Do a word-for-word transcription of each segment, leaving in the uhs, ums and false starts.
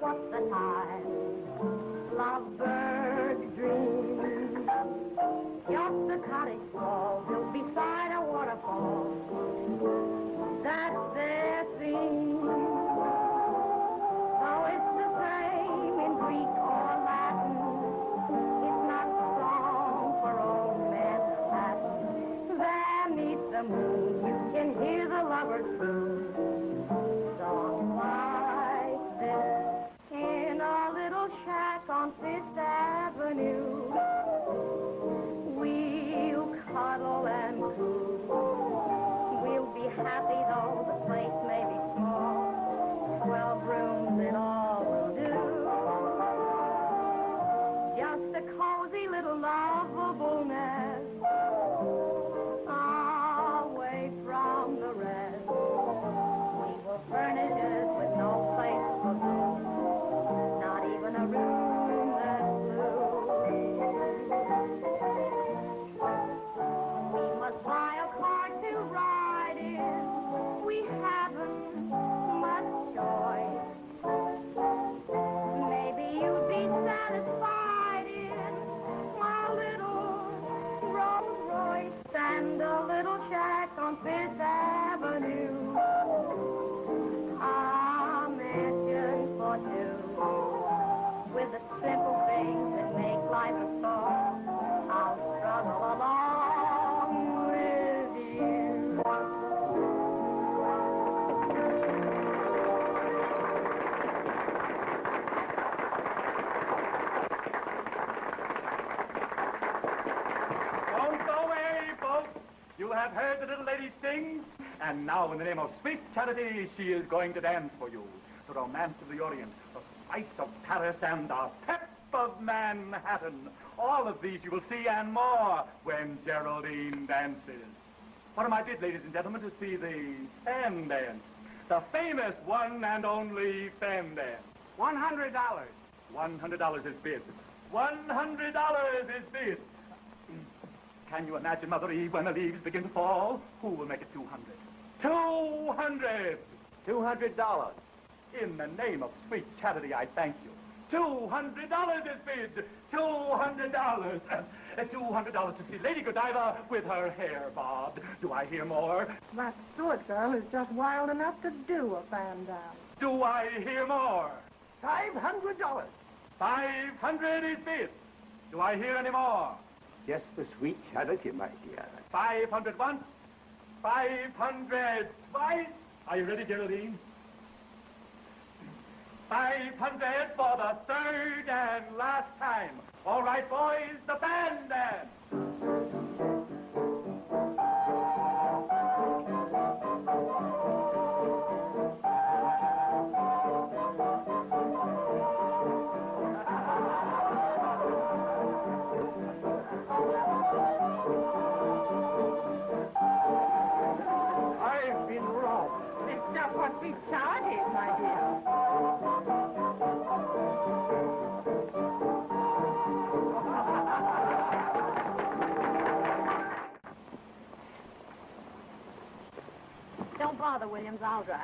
what's the time? Lovebird dream. Just the cottage wall built beside a waterfall. That's their theme. Though it's the same in Greek or Latin, it's not a song for old men Latin. There needs the moon. You can hear the lovers croon. On Fifth Avenue, we'll cuddle and coo. We'll be happy though the place may be small. Twelve rooms in all will do. Just a cozy little lovable nest, away from the rest. We will furnish it with no place for room, not even a room. And a little shack on Fifth Avenue, a mansion for two, with the simple things that make life a song. I'll struggle along with you. Don't go away, folks. You have heard the little lady sing, and now in the name of Sweet Charity, she is going to dance for you. The Romance of the Orient, The Spice of Paris, and The Pep of Manhattan. All of these you will see and more when Geraldine dances. One of my bid, ladies and gentlemen, to see the Fan Dance. The famous one and only Fan Dance. One hundred dollars. One hundred dollars is bid. One hundred dollars is bid. Can you imagine, Mother Eve, when the leaves begin to fall? Who will make it two hundred? Two hundred! Two hundred dollars. In the name of Sweet Charity, I thank you. Two hundred dollars is bid! Two hundred dollars! Two hundred dollars to see Lady Godiva with her hair bobbed. Do I hear more? That Stewart girl is just wild enough to do a fan dance. Do I hear more? Five hundred dollars. Five hundred is bid. Do I hear any more? Just the Sweet Charity, my dear. Five hundred once, five hundred twice. Are you ready, Geraldine? Five hundred for the third and last time. All right, boys, the Fan Dance. Sweet Charity, my dear. Don't bother, Williams. I'll drive.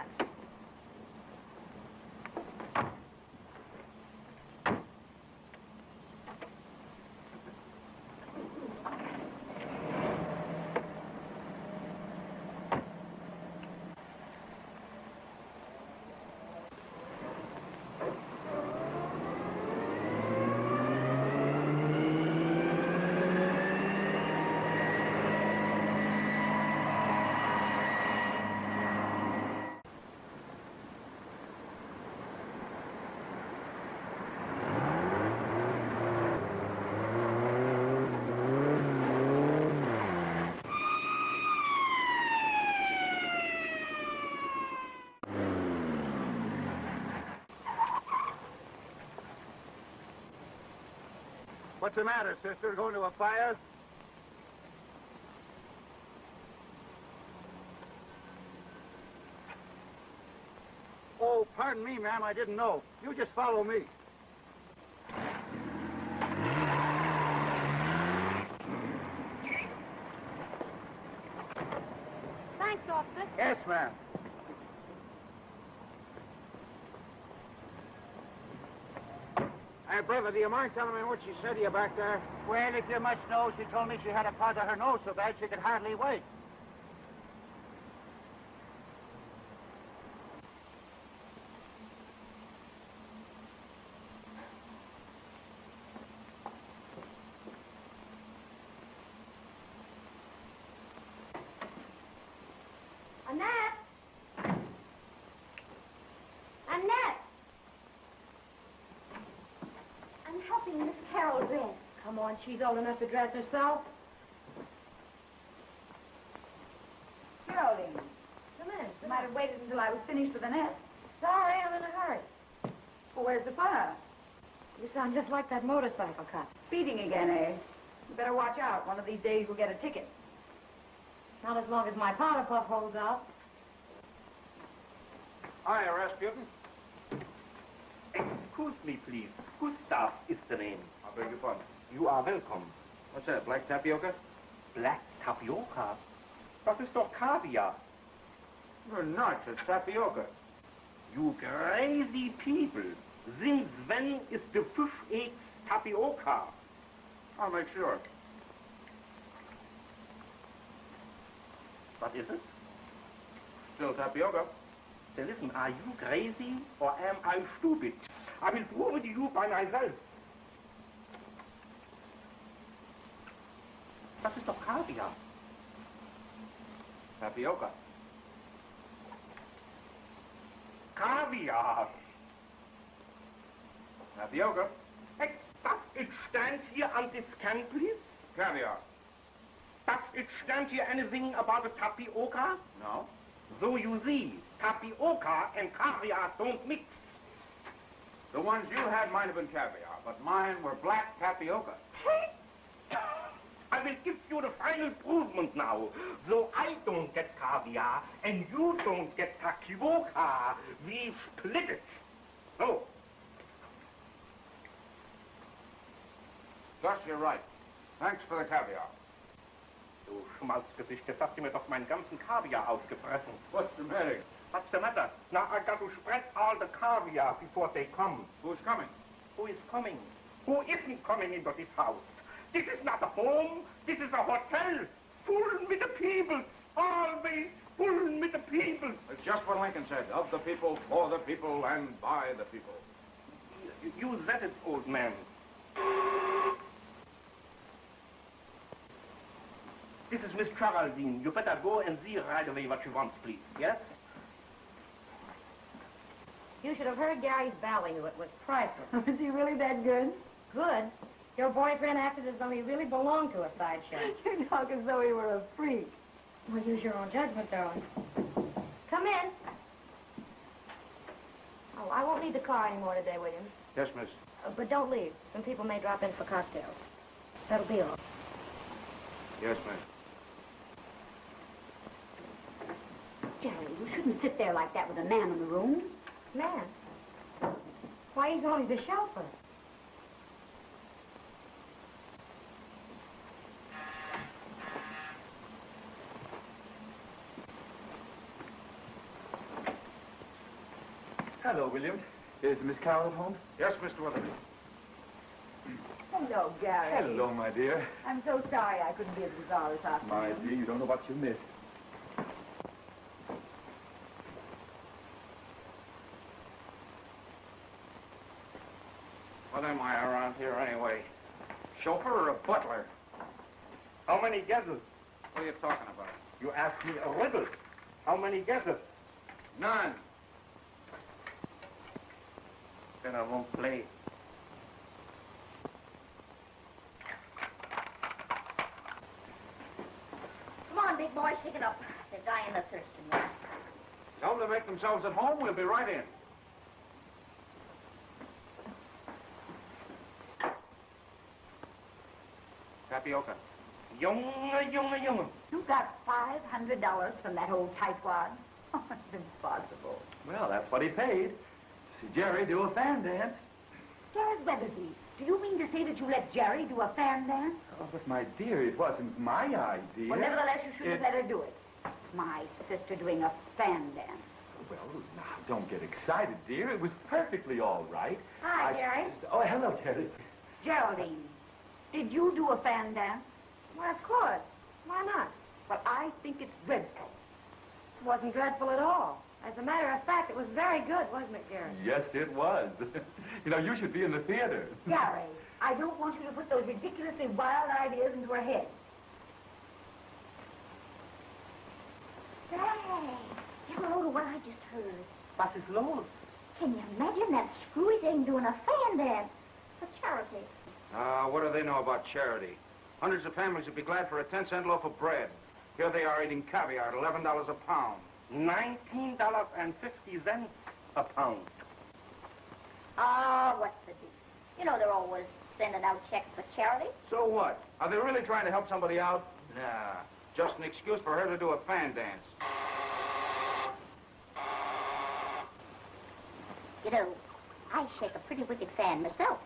What's the matter, sister? Going to a fire? Oh, pardon me, ma'am. I didn't know. You just follow me. Thanks, officer. Yes, ma'am. Hey, brother, do you mind telling me what she said to you back there? Well, if you must know, she told me she had a part of her nose so bad she could hardly wait. Miss Carol dress. Come on, she's old enough to dress herself. Geraldine. Come in. You might have waited until I was finished with Annette. Sorry, I'm in a hurry. Well, where's the fire? You sound just like that motorcycle cop. Speeding again, eh? You better watch out. One of these days we'll get a ticket. Not as long as my powder puff holds out. Hiya, Rasputin. Excuse me, please. Gustav is the name. I beg your pardon. You are welcome. What's that, black tapioca? Black tapioca? Das ist doch caviar. You're not a tapioca. You crazy people. Since when is the fish eggs tapioca? I'll make sure. What is it? Still tapioca. Then listen, are you crazy or am I stupid? I will prove it to you by myself. Das ist doch caviar. Tapioca. Caviar. Tapioca. Exakt, it stands here on this can, please. Caviar. Does it stand here anything about a tapioca? No. So you see, tapioca and caviar don't mix. The ones you had might have been caviar, but mine were black tapioca. I will give you the final improvement now. So I don't get caviar, and you don't get tapioca. We split it. Oh. Gus, you're right. Thanks for the caviar. Du Schmalzgesicht, jetzt hast du mir doch meinen ganzen Kaviar aufgefressen. What's the matter? What's the matter? Now I got to spread all the caviar before they come. Who's coming? Who is coming? Who isn't coming into this house? This is not a home. This is a hotel. Full with the people. Always full with the people. It's just what Lincoln said. Of the people, for the people, and by the people. You said it, old man. This is Miss Geraldine. You better go and see right away what she wants, please. Yes? You should have heard Gary's value. It was priceless. Is he really that good? Good? Your boyfriend acted as though he really belonged to a sideshow. You talk as though he were a freak. Well, use your own judgment, darling. Come in. Oh, I won't need the car anymore today, Williams. Yes, miss. Uh, but don't leave. Some people may drop in for cocktails. That'll be all. Yes, miss. Jerry, you shouldn't sit there like that with a man in the room. Man? Why, he's only the chauffeur. Hello, William. Is Miss Carol at home? Yes, Mister Weatherby. Hello, Gary. Hello, my dear. I'm so sorry I couldn't be at the bazaar this afternoon. My dear, you don't know what you missed. What am I around here anyway? Chauffeur or a butler? How many guesses? What are you talking about? You asked me a riddle. How many guesses? None. Then I won't play. Come on, big boy, shake it up. They're dying of thirst in there. Tell them to make themselves at home. We'll be right in. Tapioca. Yunga, yunga, yunga. You got five hundred dollars from that old tightwad? Oh, it's impossible. Well, that's what he paid. To see Jerry do a fan dance. Mister Weatherby, do you mean to say that you let Jerry do a fan dance? Oh, but my dear, it wasn't my idea. Well, nevertheless, you should have let her do it. My sister doing a fan dance. Well, now, don't get excited, dear. It was perfectly all right. Hi, I, Jerry. Just, oh, hello, Jerry. Geraldine, did you do a fan dance? Why, of course. Why not? Well, I think it's dreadful. It wasn't dreadful at all. As a matter of fact, it was very good, wasn't it, Gary? Yes, it was. You know, you should be in the theater. Gary, I don't want you to put those ridiculously wild ideas into her head. Hey, you know what I just heard? What is Lola? Can you imagine that screwy thing doing a fan dance for charity? Ah, uh, what do they know about charity? Hundreds of families would be glad for a ten-cent loaf of bread. Here they are eating caviar at eleven dollars a pound. nineteen dollars and fifty cents a pound. Ah, what's the deal? You know they're always sending out checks for charity. So what? Are they really trying to help somebody out? Nah, just an excuse for her to do a fan dance. You know, I shake a pretty wicked fan myself.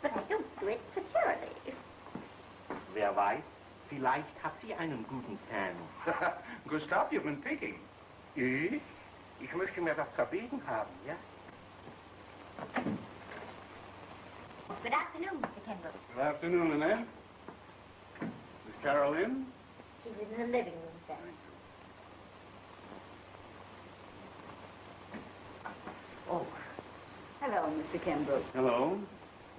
But I don't do it for charity. Wer weiß? Vielleicht habt ihr einen guten Fan. Gustav, you've been picking. Ich? Ich möchte mir was verbieten haben, ja? Good afternoon, Mister Kendall. Good afternoon, Annette. Is Carolyn? She's in the living room, sir. Oh. Hello, Mister Kembrook. Hello.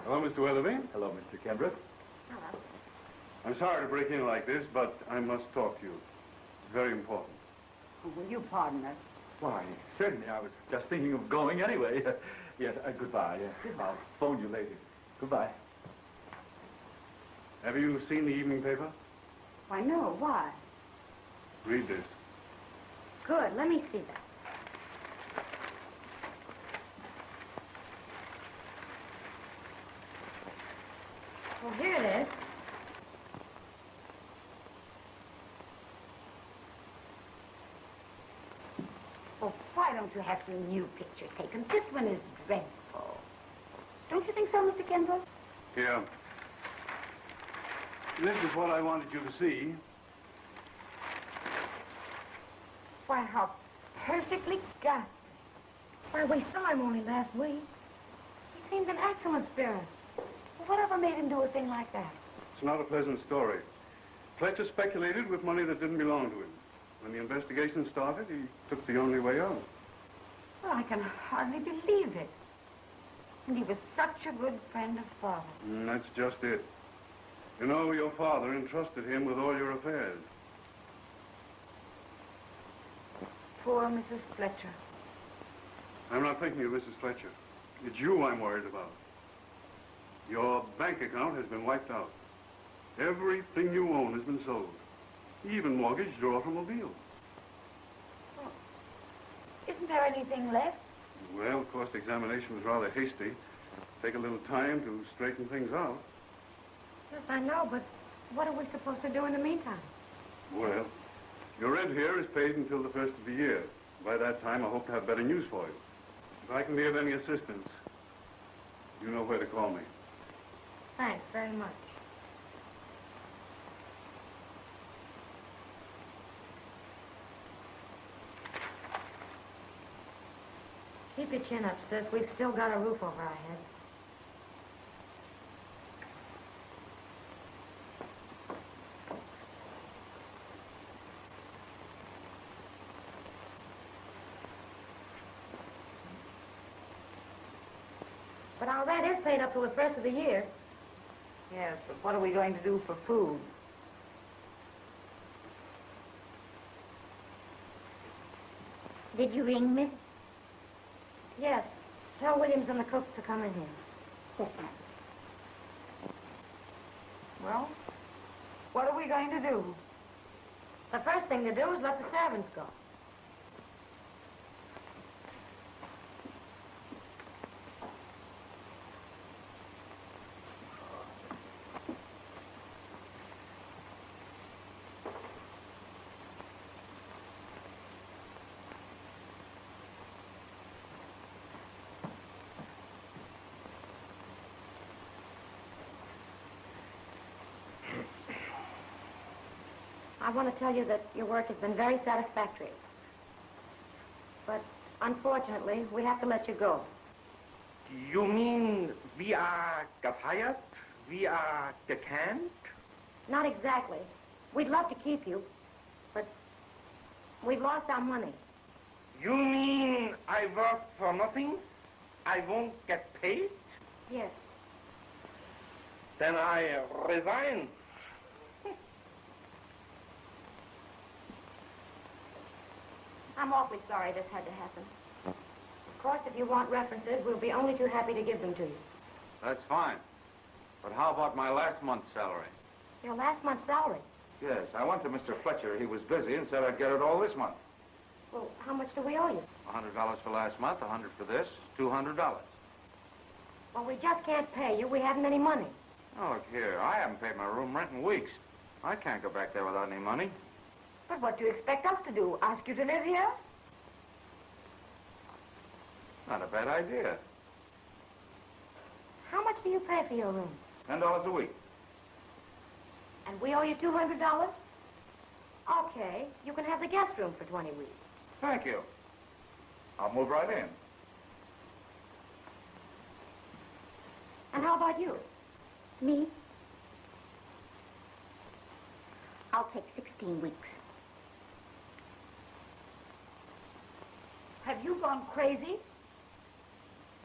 Hello, Mister Weatherby. Hello, Mister Kembrook. Hello. I'm sorry to break in like this, but I must talk to you. It's very important. Oh, will you pardon us? Why, certainly. I was just thinking of going anyway. Uh, yes, uh, goodbye. Uh, goodbye. I'll phone you later. Goodbye. Have you seen the evening paper? Why, no. Why? Read this. Good. Let me see that. Well, here it is. Why don't you have some new pictures taken? This one is dreadful. Don't you think so, Mister Kendall? Yeah. This is what I wanted you to see. Why, how perfectly ghastly. Why, we saw him only last week. He seemed in excellent spirits. Whatever made him do a thing like that? It's not a pleasant story. Fletcher speculated with money that didn't belong to him. When the investigation started, he took the only way out. Well, I can hardly believe it. And he was such a good friend of Father. Mm, that's just it. You know, your father entrusted him with all your affairs. Poor Missus Fletcher. I'm not thinking of Missus Fletcher. It's you I'm worried about. Your bank account has been wiped out. Everything you own has been sold. Even mortgaged your automobile. Well, isn't there anything left? Well, of course, the examination was rather hasty. Take a little time to straighten things out. Yes, I know, but what are we supposed to do in the meantime? Well, your rent here is paid until the first of the year. By that time, I hope to have better news for you. If I can be of any assistance, you know where to call me. Thanks very much. Keep your chin up, sis. We've still got a roof over our heads. But all that is paid up till the first of the year. Yes, but what are we going to do for food? Did you ring, Miss? Yes. Tell Williams and the cook to come in here. Yes, ma'am. Well, what are we going to do? The first thing to do is let the servants go. I want to tell you that your work has been very satisfactory. Unfortunately, we have to let you go. You mean we are gefeiert? We are decant? Not exactly. We'd love to keep you, but we've lost our money. You mean I work for nothing? I won't get paid? Yes. Then I resign. I'm awfully sorry this had to happen. Of course, if you want references, we'll be only too happy to give them to you. That's fine. But how about my last month's salary? Your last month's salary? Yes, I went to Mister Fletcher. He was busy and said I'd get it all this month. Well, how much do we owe you? one hundred dollars for last month, one hundred dollars for this, two hundred dollars. Well, we just can't pay you. We haven't any money. Oh, look here. I haven't paid my room rent in weeks. I can't go back there without any money. But what do you expect us to do? Ask you to live here? Not a bad idea. How much do you pay for your room? ten dollars a week. And we owe you two hundred dollars? Okay. You can have the guest room for twenty weeks. Thank you. I'll move right in. And how about you? Me? I'll take sixteen weeks. Have you gone crazy?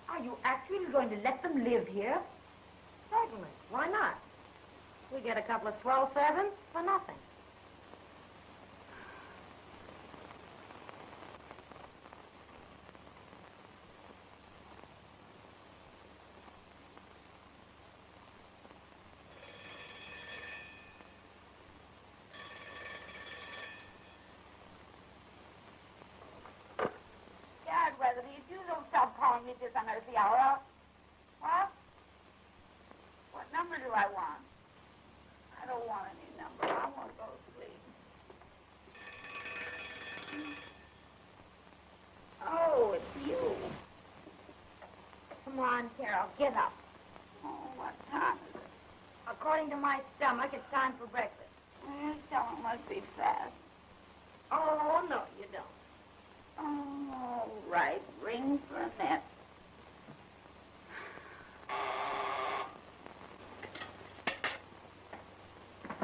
Are you actually going to let them live here? Certainly. Why not? We get a couple of swell servants for nothing. This unearthly hour. What? What number do I want? I don't want any number. I want to go to sleep. Oh, it's you. Come on, Carol, get up. Oh, what time is it? According to my stomach, it's time for breakfast. Your stomach must be fast. Oh, no, you don't. Oh, all right. Ring for Annette.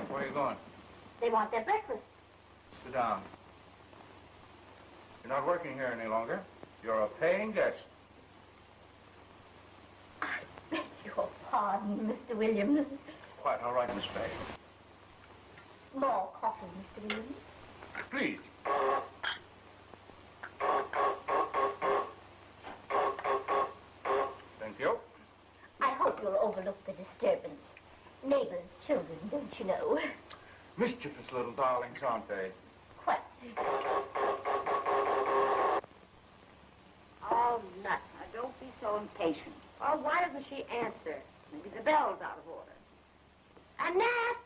Where are you going? They want their breakfast. Sit down. You're not working here any longer. You're a paying guest. I beg your pardon, Mister Williams. Quite all right, Miss Faye. More coffee, Mister Williams. Please. Thank you. I hope you'll overlook the disturbance. Neighbors, children, don't you know? Mischievous little darlings, aren't they? What? Oh, nothing. Now, don't be so impatient. Well, why doesn't she answer? Maybe the bell's out of order. Annette!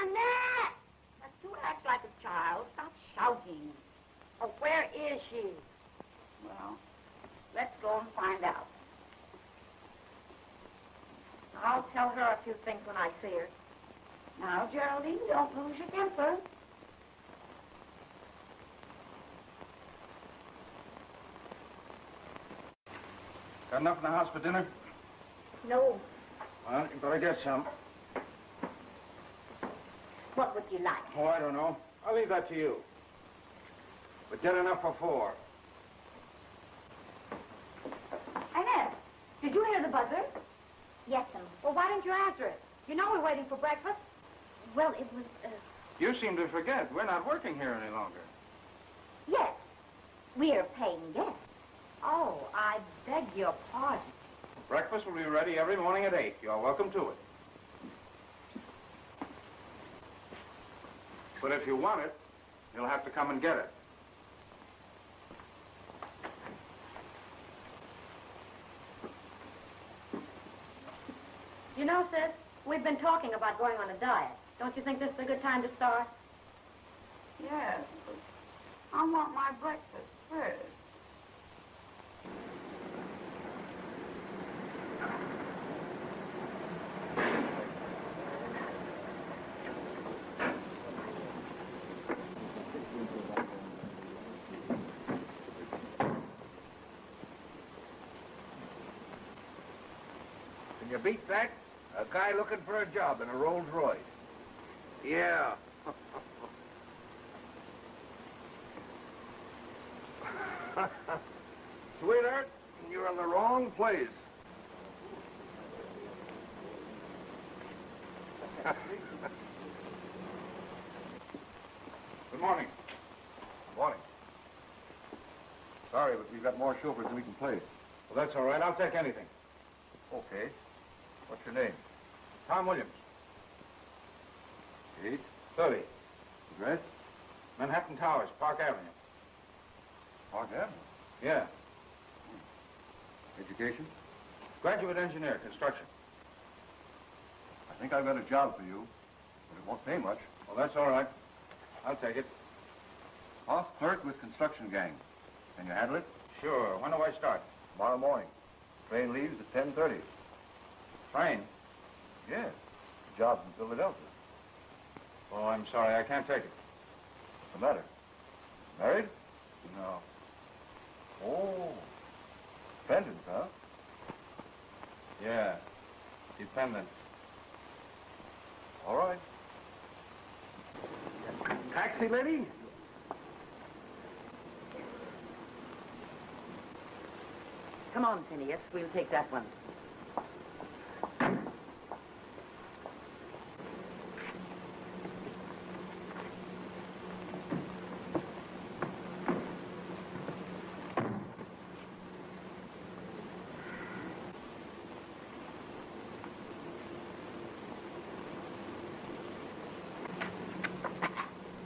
Annette! Now, do act like a child. Stop shouting. Oh, where is she? Well, let's go and find out. I'll tell her a few things when I see her. Now, Geraldine, don't lose your temper. Got enough in the house for dinner? No. Well, you better get some. What would you like? Oh, I don't know. I'll leave that to you. But get enough for four. Annette, did you hear the buzzer? Yes, sir. Well, why didn't you answer it? You know we're waiting for breakfast. Well, it was... Uh... You seem to forget. We're not working here any longer. Yes. We're paying guests. Oh, I beg your pardon. Breakfast will be ready every morning at eight. You're welcome to it. But if you want it, you'll have to come and get it. You know, sis, we've been talking about going on a diet. Don't you think this is a good time to start? Yes, but I want my breakfast first. Can you beat that? A guy looking for a job in a Rolls Royce. Yeah. Sweetheart, you're in the wrong place. Good morning. Good morning. Sorry, but we've got more chauffeurs than we can place. Well, that's all right. I'll take anything. Okay. What's your name? Tom Williams. Eight? Thirty. Address? Manhattan Towers, Park Avenue. Park Avenue? Yeah. Hmm. Education? Graduate engineer, construction. I think I've got a job for you, but it won't pay much. Well, that's all right. I'll take it. Off clerk with construction gang. Can you handle it? Sure. When do I start? Tomorrow morning. Train leaves at ten thirty. Train? Yes. The job's in Philadelphia. Oh, I'm sorry. I can't take it. What's the matter? Married? No. Oh. Dependent, huh? Yeah. Dependent. All right. Taxi lady? Come on, Phineas. We'll take that one.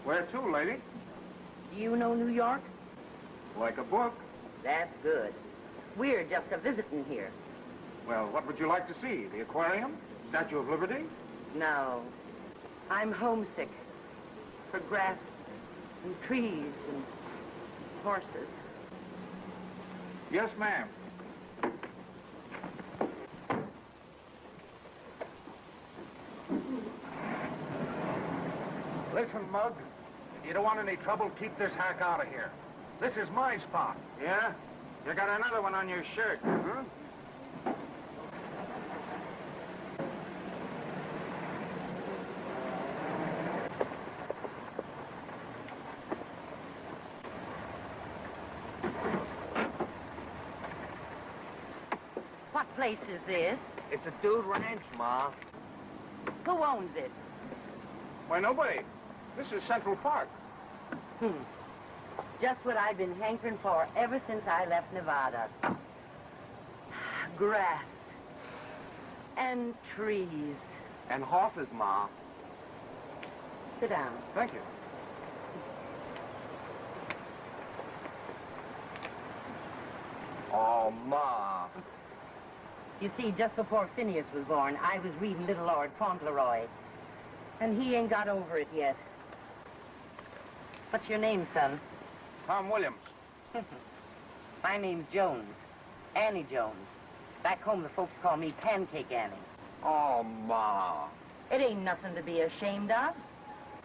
Where to, lady? Do you know New York? Like a book. That's good. We're just a visiting here. Well, what would you like to see? The aquarium? Statue of Liberty? No. I'm homesick for grass and trees and horses. Yes, ma'am. Listen, Mug. If you don't want any trouble, keep this hack out of here. This is my spot. Yeah? You got another one on your shirt. Huh? What place is this? It's a dude ranch, Ma. Who owns it? Why, nobody. This is Central Park. Hmm. Just what I've been hankering for ever since I left Nevada. Grass. And trees. And horses, Ma. Sit down. Thank you. Oh, Ma. You see, just before Phineas was born, I was reading Little Lord Fauntleroy. And he ain't got over it yet. What's your name, son? Tom Williams. My name's Jones. Annie Jones. Back home, the folks call me Pancake Annie. Oh, Ma. It ain't nothing to be ashamed of.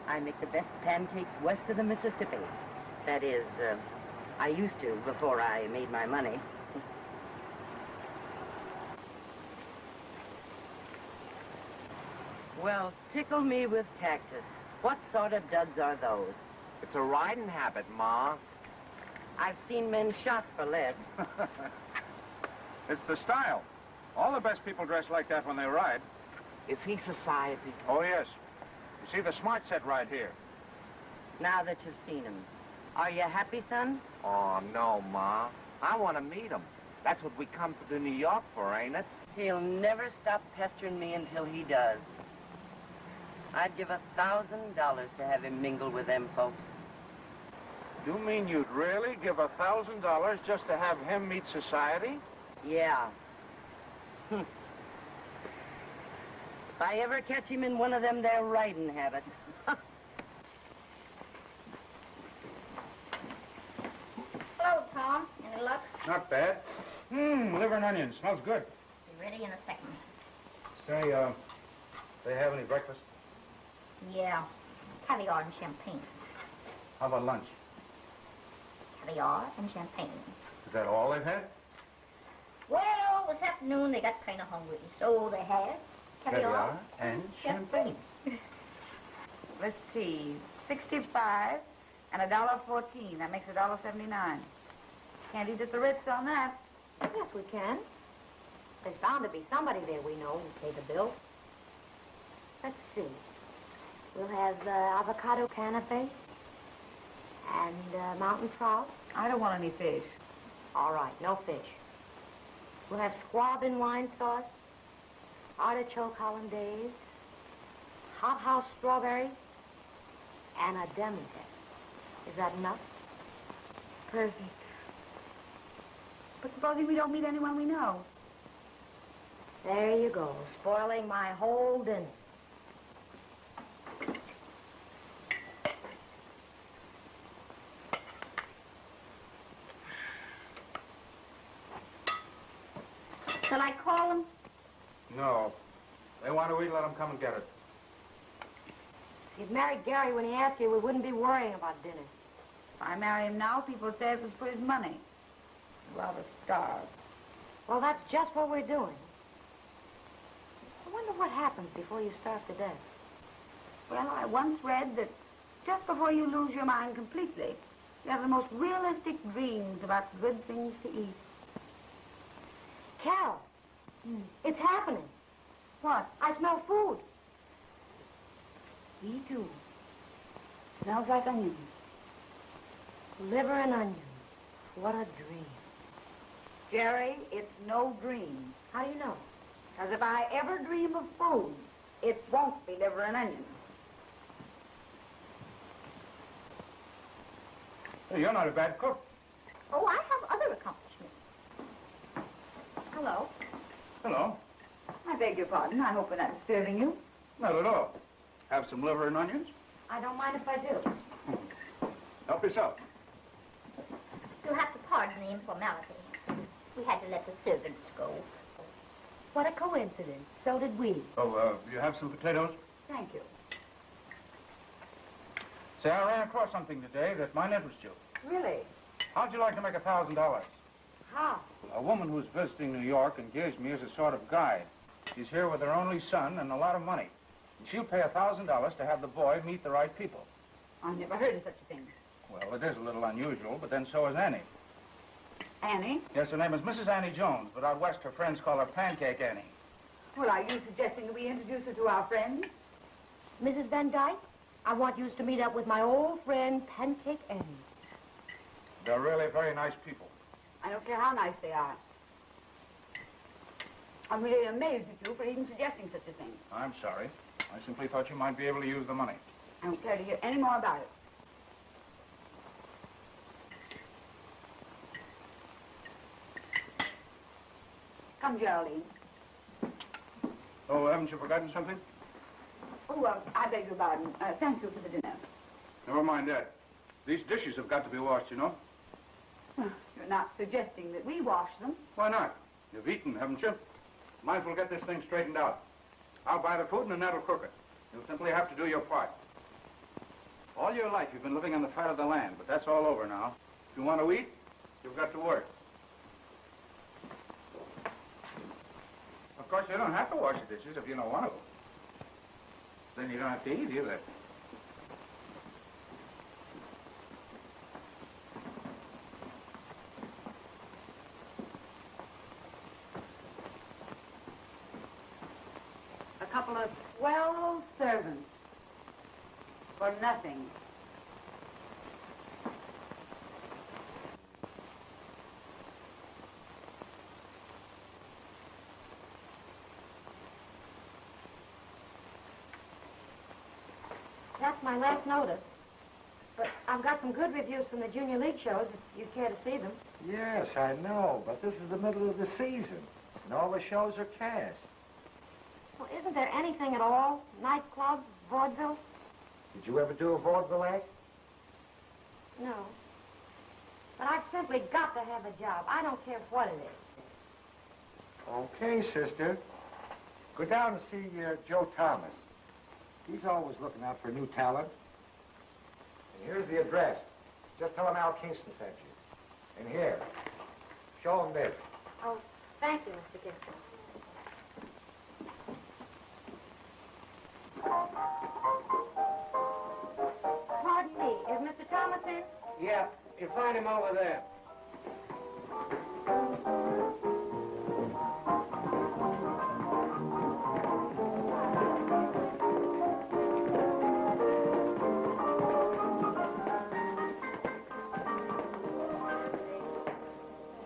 I make the best pancakes west of the Mississippi. That is, uh, I used to before I made my money. Well, tickle me with cactus. What sort of duds are those? It's a riding habit, Ma. I've seen men shot for lead. It's the style. All the best people dress like that when they ride. Is he society? Oh, yes. You see the smart set right here. Now that you've seen him, are you happy, son? Oh, no, Ma. I want to meet him. That's what we come to New York for, ain't it? He'll never stop pestering me until he does. I'd give a thousand dollars to have him mingle with them folks. You mean you'd really give a thousand dollars just to have him meet society? Yeah. Hm. If I ever catch him in one of them there riding habits. Hello, Tom. Any luck? Not bad. Mmm, liver and onions. Smells good. Be ready in a second. Say, uh, they have any breakfast? Yeah. Caviar and champagne. How about lunch? Caviar and champagne. Is that all they've had? Well, it was that at noon, they got kind of hungry, so they had caviar and champagne. Let's see, sixty-five and a dollar fourteen. That makes a dollar seventy-nine. Can't eat at the Ritz on that. Yes, we can. There's bound to be somebody there we know who will pay the bill. Let's see. We'll have uh, avocado canapé and uh, mountain trout. I don't want any fish. All right, no fish. We'll have squab in wine sauce, artichoke hollandaise, hot house strawberry, and a demi tasse. Is that enough? Perfect. But supposing we don't meet anyone we know? There you go, spoiling my whole dinner. Shall I call them? No. They want to eat, let them come and get it. If you'd married Gary when he asked you, we wouldn't be worrying about dinner. If I marry him now, people say it was for his money. I'd rather starve. Well, that's just what we're doing. I wonder what happens before you starve to death. Well, I once read that just before you lose your mind completely, you have the most realistic dreams about good things to eat. Carol, mm. It's happening. What? I smell food. Me too. Smells like onions. Liver and onions. What a dream. Jerry, it's no dream. How do you know? Because if I ever dream of food, it won't be liver and onions. Hey, you're not a bad cook. Oh, I have other accomplishments. Hello. Hello. I beg your pardon. I hope I'm not disturbing you. Not at all. Have some liver and onions? I don't mind if I do. Hmm. Help yourself. You'll have to pardon the informality. We had to let the servants go. What a coincidence. So did we. Oh, uh, you have some potatoes? Thank you. Say, I ran across something today that might interest you. Really? How'd you like to make a thousand dollars? How? A woman who's visiting New York engaged me as a sort of guide. She's here with her only son and a lot of money. And she'll pay a thousand dollars to have the boy meet the right people. I never heard of such a thing. Well, it is a little unusual, but then so is Annie. Annie? Yes, her name is Missus Annie Jones, but out west her friends call her Pancake Annie. Well, are you suggesting that we introduce her to our friends? Missus Van Dyke, I want you to meet up with my old friend, Pancake Annie. They're really very nice people. I don't care how nice they are. I'm really amazed at you for even suggesting such a thing. I'm sorry. I simply thought you might be able to use the money. I don't care to hear any more about it. Come, Geraldine. Oh, haven't you forgotten something? Oh, uh, I beg your pardon. Uh, thank you for the dinner. Never mind that. These dishes have got to be washed, you know. Well, you're not suggesting that we wash them. Why not? You've eaten, haven't you? Might as well get this thing straightened out. I'll buy the food and Annette will cook it. You'll simply have to do your part. All your life you've been living on the fat of the land, but that's all over now. If you want to eat, you've got to work. Of course, you don't have to wash the dishes if you don't want to. Then you don't have to eat either. A couple of swell servants for nothing. My last notice, but I've got some good reviews from the Junior League shows, if you care to see them. Yes, I know, but this is the middle of the season, and all the shows are cast. Well, isn't there anything at all? Nightclubs, vaudeville? Did you ever do a vaudeville act? No. But I've simply got to have a job. I don't care what it is. Okay, sister. Go down and see uh, Joe Thomas. He's always looking out for new talent. And here's the address. Just tell him Al Kingston sent you. And here, show him this. Oh, Thank you, Mister Gibson. Pardon me, is Mister Thomas in? Yeah, you'll find him over there.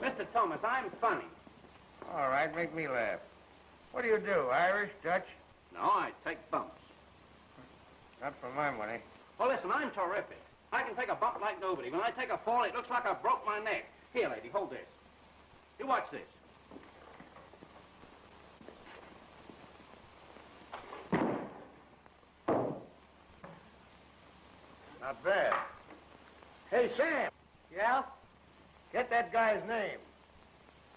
Mister Thomas, I'm funny. All right, make me laugh. What do you do, Irish, Dutch? No, I take bumps. Not for my money. Oh, listen, I'm terrific. I can take a bump like nobody. When I take a fall, it looks like I broke my neck. Here, lady, hold this. You watch this. Not bad. Hey, Sam. Yeah? Get that guy's name.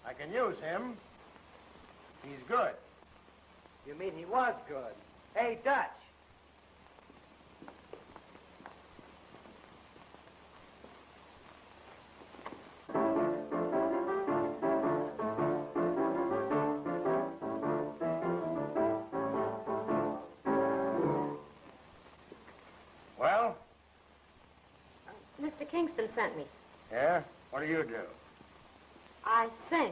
I can use him. He's good. You mean he was good? Hey, Dutch. Well? Uh, Mister Kingston sent me. Yeah? What do you do? I sing.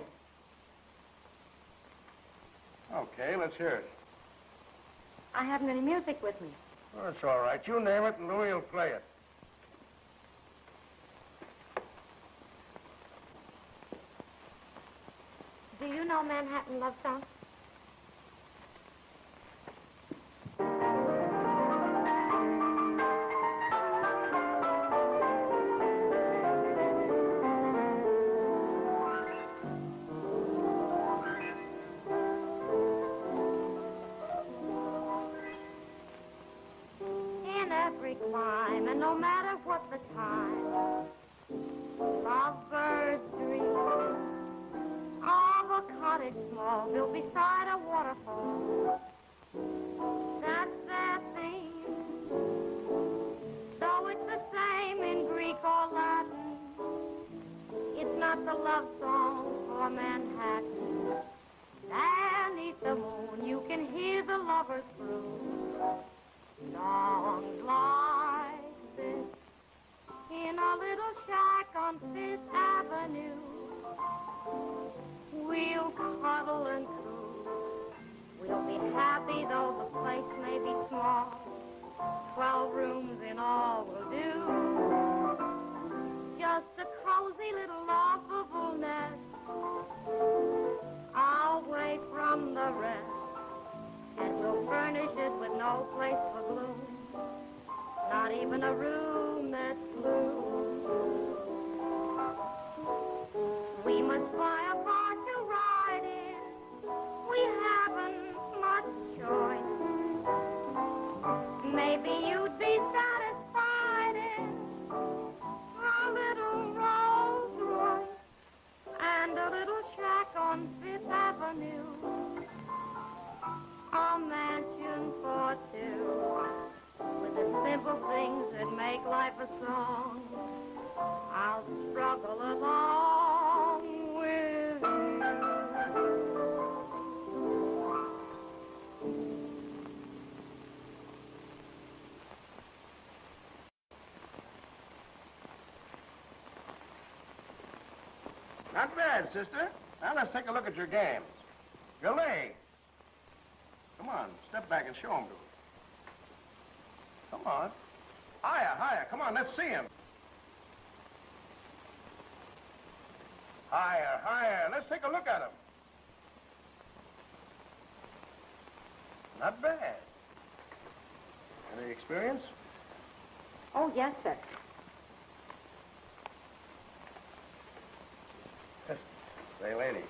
Okay, let's hear it. I haven't any music with me. Oh, it's all right. You name it and Louis will play it. Do you know Manhattan Love Songs? Not bad, sister. Now let's take a look at your games. Your legs. Come on, step back and show them to us. Come on. Higher, higher. Come on, let's see him. Higher, higher. Let's take a look at him. Not bad. Any experience? Oh, yes, sir. Say, lady,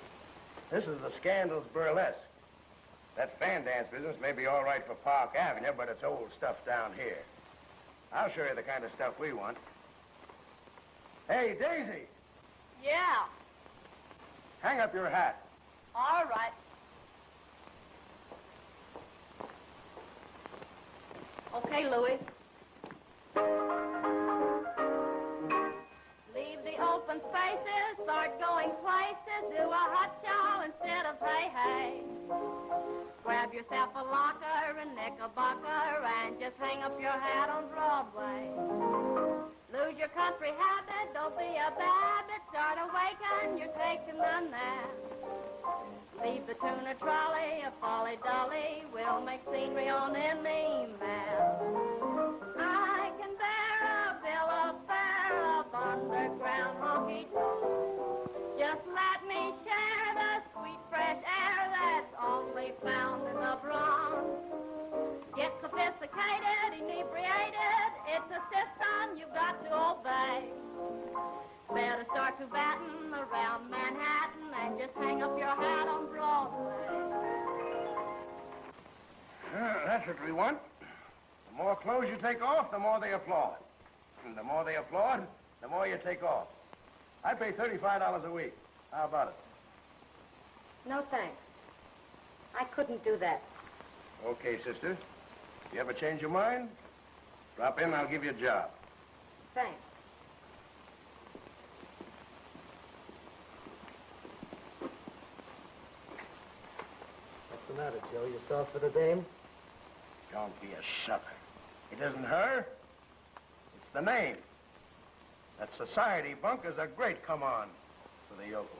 this is the Scandals Burlesque. That fan dance business may be all right for Park Avenue, but it's old stuff down here. I'll show you the kind of stuff we want. Hey, Daisy! Yeah? Hang up your hat. All right. Okay, Louis. Leave the open spaces, start going places, do a hot show and grab yourself a locker and knickerbocker and just hang up your hat on Broadway. Lose your country habit, don't be a babbit, start awaken, you're taking the nap. Leave the tuna trolley, a folly-dolly, we'll make scenery on any map. I can bear a bill of fare of underground honky-tonk. Just let me share the sweet fresh air that's only found in the Bronx. Get sophisticated, inebriated, it's a system you've got to obey. Better start to batten around Manhattan and just hang up your hat on Broadway. Uh, that's what we want. The more clothes you take off, the more they applaud. And the more they applaud, the more you take off. I pay thirty-five dollars a week. How about it? No, thanks. I couldn't do that. Okay, sister. You ever change your mind? Drop in, I'll give you a job. Thanks. What's the matter, Joe? You soft for the dame? Don't be a sucker. It isn't her. It's the name. That society bunk is a great come-on for the yokels.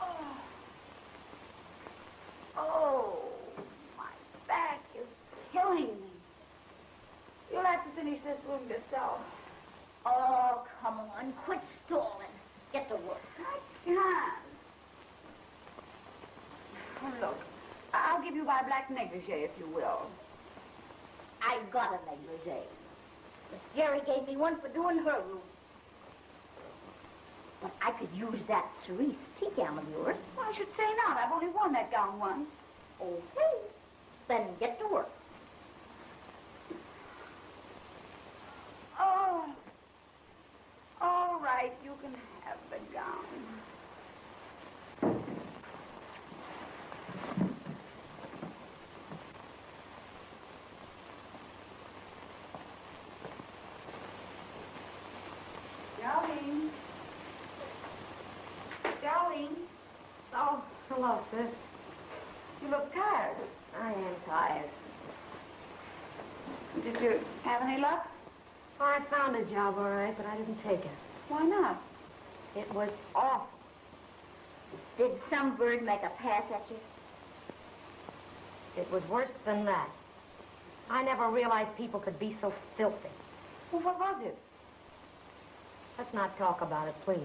Oh. Oh, my back is killing me. You'll have to finish this room yourself. Oh, come on, quit stalling. Get to work. I can't. Look, I'll give you my black negligee if you will. I've got a negligee. Miss Jerry gave me one for doing her room. But I could use that cerise tea gown of yours. Well, I should say not. I've only worn that gown once. Okay. Then get to work. Oh. All right, you can have the gown. Darling. Darling. Oh, hello, sis. You look tired. I am tired. Did you have any luck? Well, I found a job, all right, but I didn't take it. Why not? It was awful. Did some bird make a pass at you? It was worse than that. I never realized people could be so filthy. Well, what was it? Let's not talk about it, please.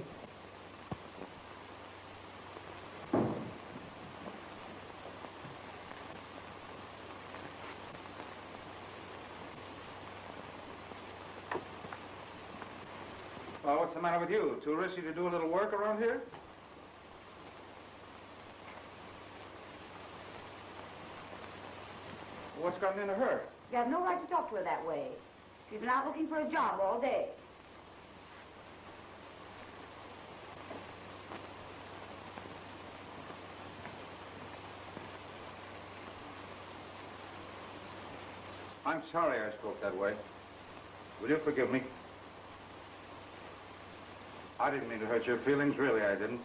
Well, what's the matter with you? Too risky to do a little work around here? What's gotten into her? You have no right to talk to her that way. She's been out looking for a job all day. I'm sorry I spoke that way. Will you forgive me? I didn't mean to hurt your feelings, really, I didn't.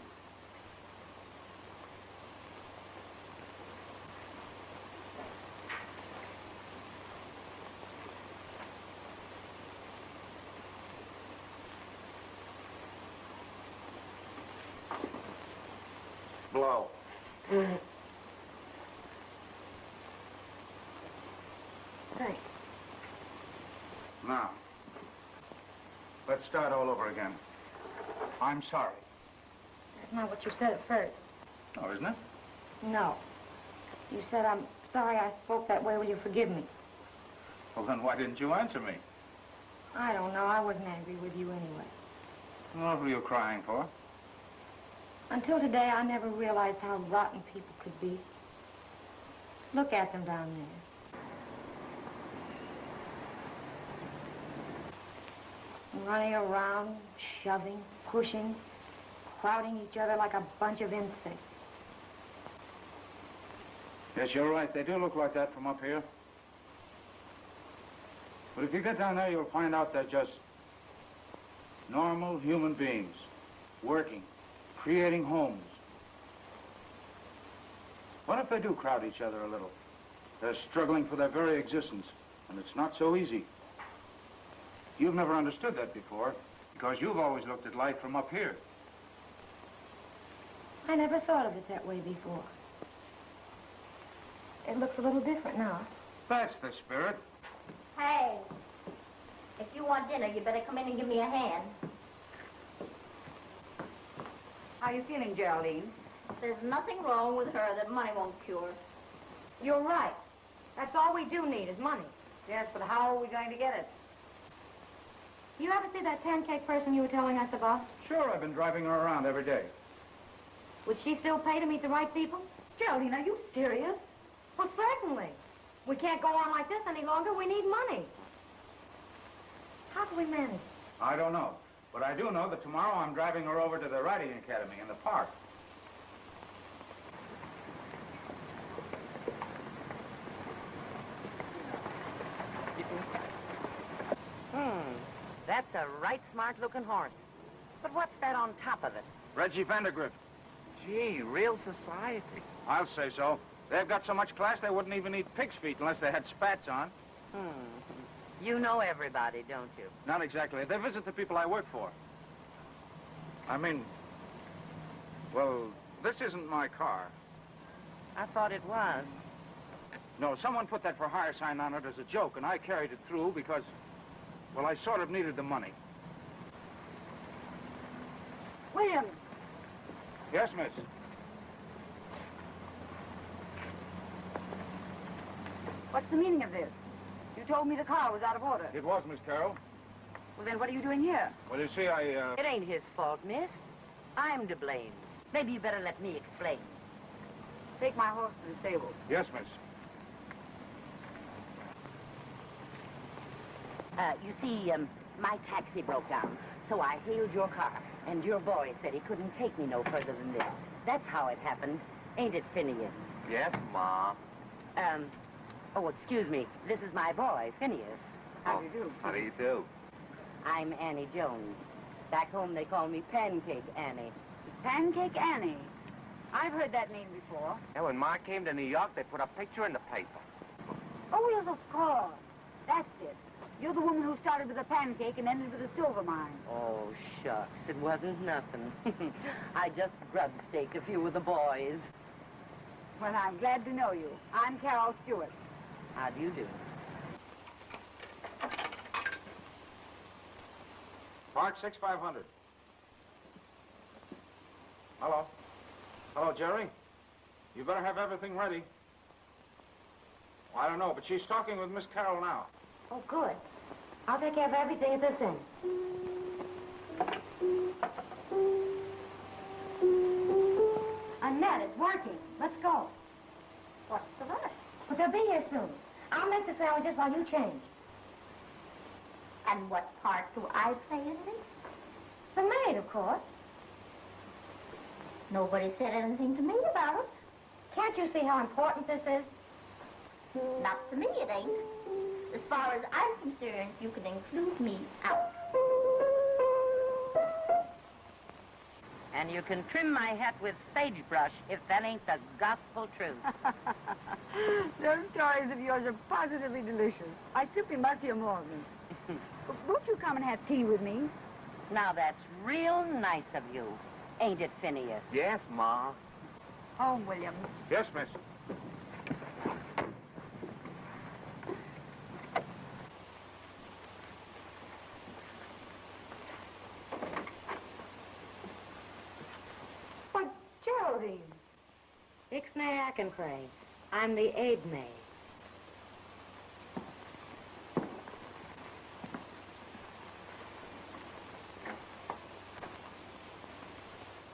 Blow. Mm-hmm. Thanks. Now, let's start all over again. I'm sorry. That's not what you said at first. Oh, isn't it? No. You said, I'm sorry I spoke that way. Will you forgive me? Well, then why didn't you answer me? I don't know. I wasn't angry with you anyway. What were you crying for? Until today, I never realized how rotten people could be. Look at them down there. Running around, shoving, pushing, crowding each other like a bunch of insects. Yes, you're right. They do look like that from up here. But if you get down there, you'll find out they're just normal human beings, working, creating homes. What if they do crowd each other a little? They're struggling for their very existence, and it's not so easy. You've never understood that before, because you've always looked at life from up here. I never thought of it that way before. It looks a little different now. That's the spirit. Hey, if you want dinner, you better come in and give me a hand. How are you feeling, Geraldine? There's nothing wrong with her that money won't cure. You're right. That's all we do need is money. Yes, but how are we going to get it? You ever see that pancake person you were telling us about? Sure, I've been driving her around every day. Would she still pay to meet the right people? Geraldine, are you serious? Well, certainly. We can't go on like this any longer. We need money. How do we manage? I don't know. But I do know that tomorrow I'm driving her over to the Riding Academy in the park. That's a right smart-looking horse. But what's that on top of it? Reggie Vandergrift. Gee, real society. I'll say so. They've got so much class they wouldn't even eat pig's feet unless they had spats on. Hmm. You know everybody, don't you? Not exactly. They visit the people I work for. I mean, well, this isn't my car. I thought it was. No, someone put that for hire sign on it as a joke, and I carried it through because... well, I sort of needed the money. William. Yes, miss. What's the meaning of this? You told me the car was out of order. It was, Miss Carol. Well, then what are you doing here? Well, you see, I, uh... It ain't his fault, miss. I'm to blame. Maybe you better let me explain. Take my horse to the stable. Yes, miss. Uh, you see, um, my taxi broke down, so I hailed your car, and your boy said he couldn't take me no further than this. That's how it happened. Ain't it, Phineas? Yes, Ma. Um, oh, excuse me. This is my boy, Phineas. How do you do? How do you do? I'm Annie Jones. Back home they call me Pancake Annie. Pancake Annie? I've heard that name before. And when Ma came to New York, they put a picture in the paper. Oh, yes, of course. That's it. You're the woman who started with a pancake and ended with a silver mine. Oh, shucks. It wasn't nothing. I just grub-staked a few of the boys. Well, I'm glad to know you. I'm Carol Stewart. How do you do? Park six five hundred. Hello. Hello, Jerry. You better have everything ready. Well, I don't know, but she's talking with Miss Carol now. Oh, good. I'll take care of everything at this end. Annette, it's working. Let's go. What's the rush? But they'll be here soon. I'll make the sandwiches while you change. And what part do I play in this? The maid, of course. Nobody said anything to me about it. Can't you see how important this is? Not to me, it ain't. As far as I'm concerned, you can include me out. And you can trim my hat with sagebrush if that ain't the gospel truth. Those stories of yours are positively delicious. I simply must hear more of them. Won't you come and have tea with me? Now, that's real nice of you. Ain't it, Phineas? Yes, Ma. Home, William. Yes, miss. Crane. I'm the aid maid.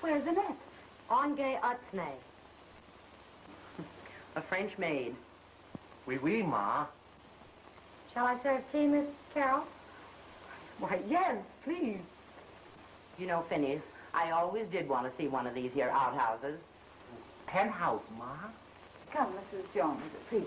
Where's Annette? Engay Utsnay. A French maid. Oui, oui, Ma. Shall I serve tea, Miss Carol? Why, yes, please. You know, Phineas, I always did want to see one of these here outhouses. Penthouse, Ma. Come, Missus Jones, please.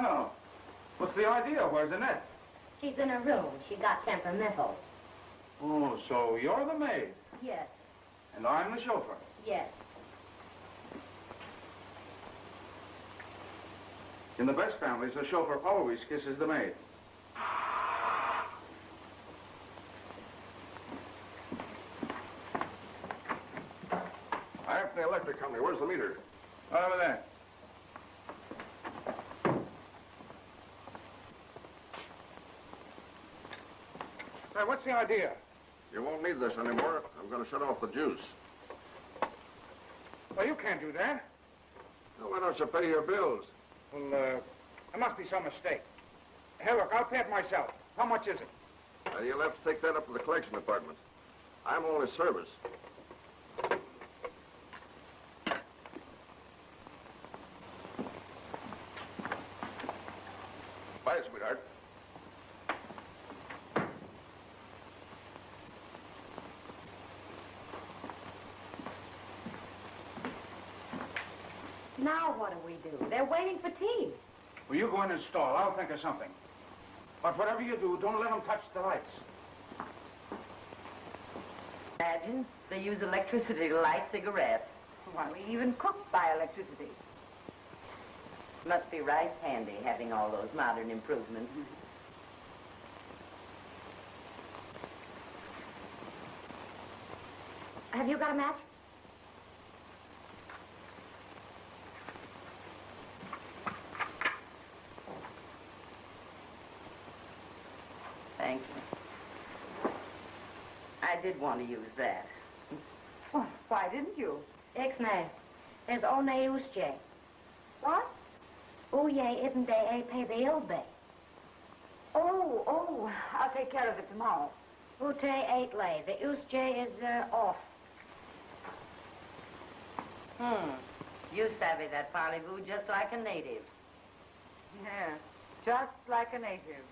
Well, what's the idea? Where's Annette? She's in her room. She got temperamental. Oh, so you're the maid? Yes. And I'm the chauffeur? Yes. In the best families, the chauffeur always kisses the maid. I have the electric company. Where's the meter? Over there. Hey, what's the idea? You won't need this anymore. I'm going to shut off the juice. Well, you can't do that. Well, why don't you pay your bills? Well, uh, there must be some mistake. Hey, look, I'll pay it myself. How much is it? Uh, you'll have to take that up to the collection department. I'm only service. Bye, sweetheart. Now what do we do? They're waiting for tea. Well, you go in and stall. I'll think of something. But whatever you do, don't let them touch the lights. Imagine they use electricity to light cigarettes. Why, we even cook by electricity. Must be right handy having all those modern improvements. Have you got a match? Thank you. I did want to use that. Well, why didn't you? Ex-nay. There's one usje. What? Oye isn't they a pay the ilbe. Oh, oh, I'll take care of it tomorrow. Ute ain't lay. The usje is uh, off. Hmm. You savvy that parley-vous just like a native. Yeah, just like a native.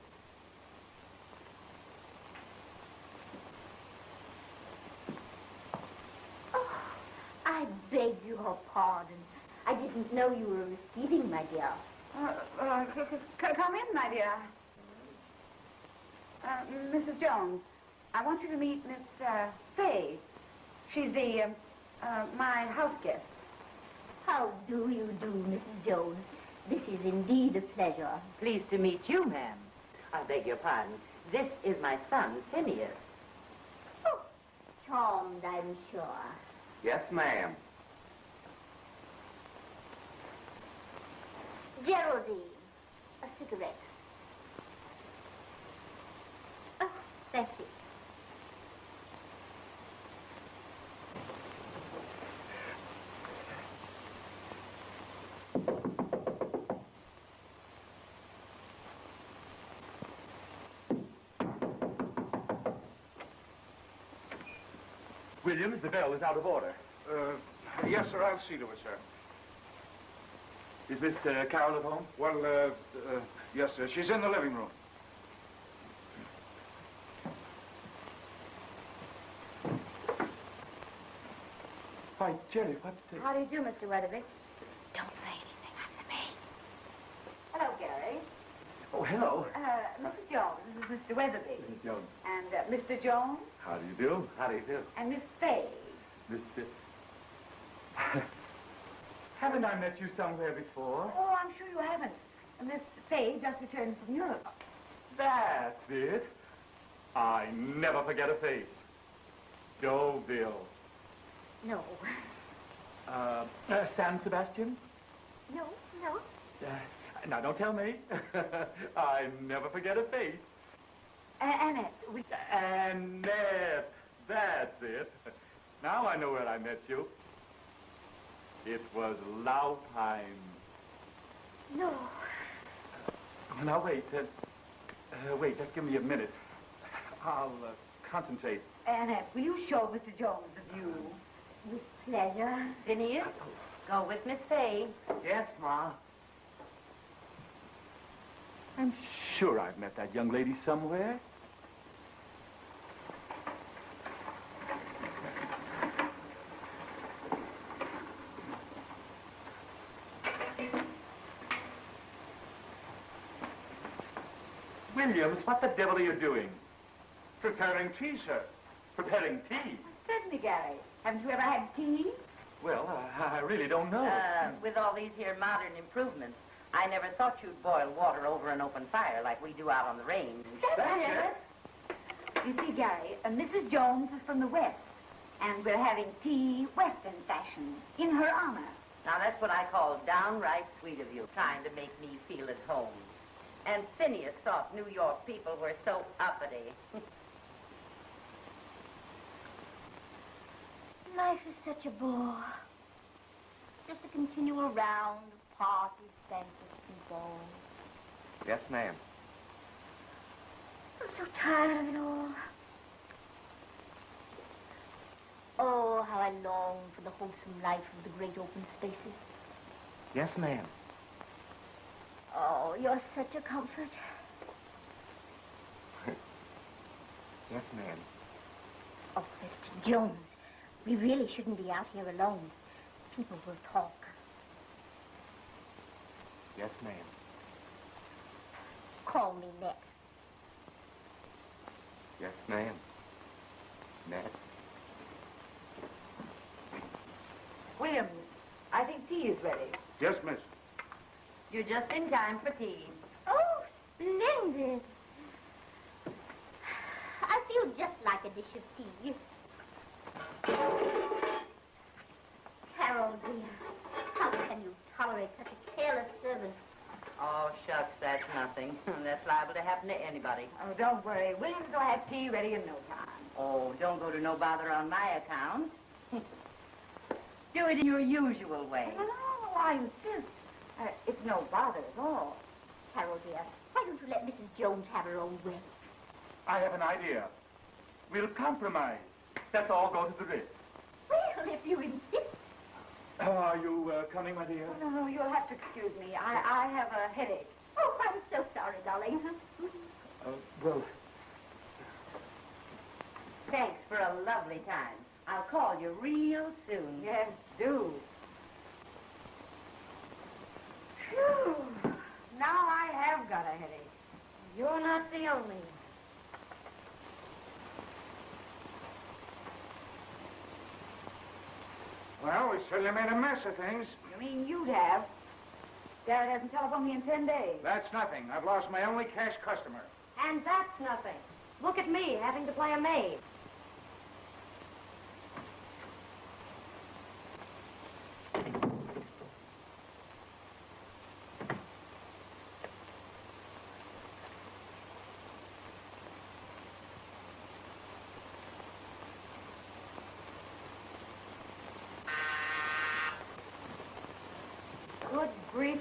I beg your pardon. I didn't know you were receiving, my dear. Uh, uh, come in, my dear. Uh, Missus Jones, I want you to meet Miss uh, Faye. She's the, uh, uh, my house guest. How do you do, Missus Jones? This is indeed a pleasure. Pleased to meet you, ma'am. I beg your pardon. This is my son, Phineas. Oh, charmed, I'm sure. Yes, ma'am. Geraldine, a cigarette. Oh, thank you. Williams, the bell is out of order. Uh, yes, sir, I'll see to it, sir. Is Miss uh, Carol at home? Well, uh, uh, yes, sir. She's in the living room. Why, Jerry, what the... How do you do, Mister Weatherby? Don't say anything. I'm the maid. Hello, Gary. Oh, hello. Uh, Missus Jones, this is Mister Weatherby. Missus Jones. And uh, Mister Jones. How do you do? How do you do? And Miss Faye. Miss... Uh, haven't I met you somewhere before? Oh, I'm sure you haven't. Miss Faye just returned from Europe. That's it. I never forget a face. Deauville. No. Uh, uh, San Sebastian? No, no. Uh, now, don't tell me. I never forget a face. Uh, Annette. We... Annette. That's it. Now I know where I met you. It was Laupheim. No. Uh, now, wait. Uh, uh, wait, just give me a minute. I'll uh, concentrate. Annette, will you show Mister Jones the view? Uh, With pleasure. Phineas, go with Miss Faye. Yes, Ma. I'm sure I've met that young lady somewhere. Williams, what the devil are you doing? Preparing tea, sir. Preparing tea? Certainly, Gary. Haven't you ever had tea? Well, uh, I really don't know. Uh, with all these here modern improvements, I never thought you'd boil water over an open fire like we do out on the range. That's it. You see, Gary, uh, Missus Jones is from the West, and we're having tea Western fashion in her honor. Now, that's what I call downright sweet of you, trying to make me feel at home. And Phineas thought New York people were so uppity. Life is such a bore. Just a continual round of parties, banquets, and balls. Yes, ma'am. I'm so tired of it all. Oh, how I long for the wholesome life of the great open spaces. Yes, ma'am. Oh, you're such a comfort. Yes, ma'am. Oh, Mister Jones, we really shouldn't be out here alone. People will talk. Yes, ma'am. Call me Ned. Yes, ma'am. Ned. Williams, I think tea is ready. Yes, miss. You're just in time for tea. Oh, splendid. I feel just like a dish of tea. Carol, dear, how can you tolerate such a careless servant? Oh, shucks, that's nothing. That's liable to happen to anybody. Oh, don't worry. Williams will have tea ready in no time. Oh, don't go to no bother on my account. Do it in your usual way. Oh, I insist. Uh, it's no bother at all. Carol, dear, why don't you let Missus Jones have her own way? I have an idea. We'll compromise. Let's all go to the Ritz. Well, if you insist. Uh, are you uh, coming, my dear? Oh, no, no, you'll have to excuse me. I, I have a headache. Oh, I'm so sorry, darling. uh, well. Thanks for a lovely time. I'll call you real soon. Yes, do. Phew. Now I have got a headache. You're not the only one. Well, we certainly made a mess of things. You mean you'd have? Dad hasn't telephoned me in ten days. That's nothing. I've lost my only cash customer. And that's nothing. Look at me, having to play a maid.